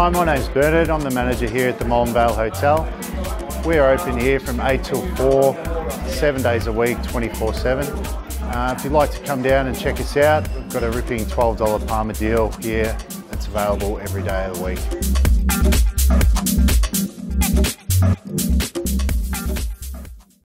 Hi, my name's Bernard. I'm the manager here at the Malvernvale Hotel. We are open here from 8 till 4, 7 days a week, 24/7. If you'd like to come down and check us out, we've got a ripping $12 Palmer deal here that's available every day of the week.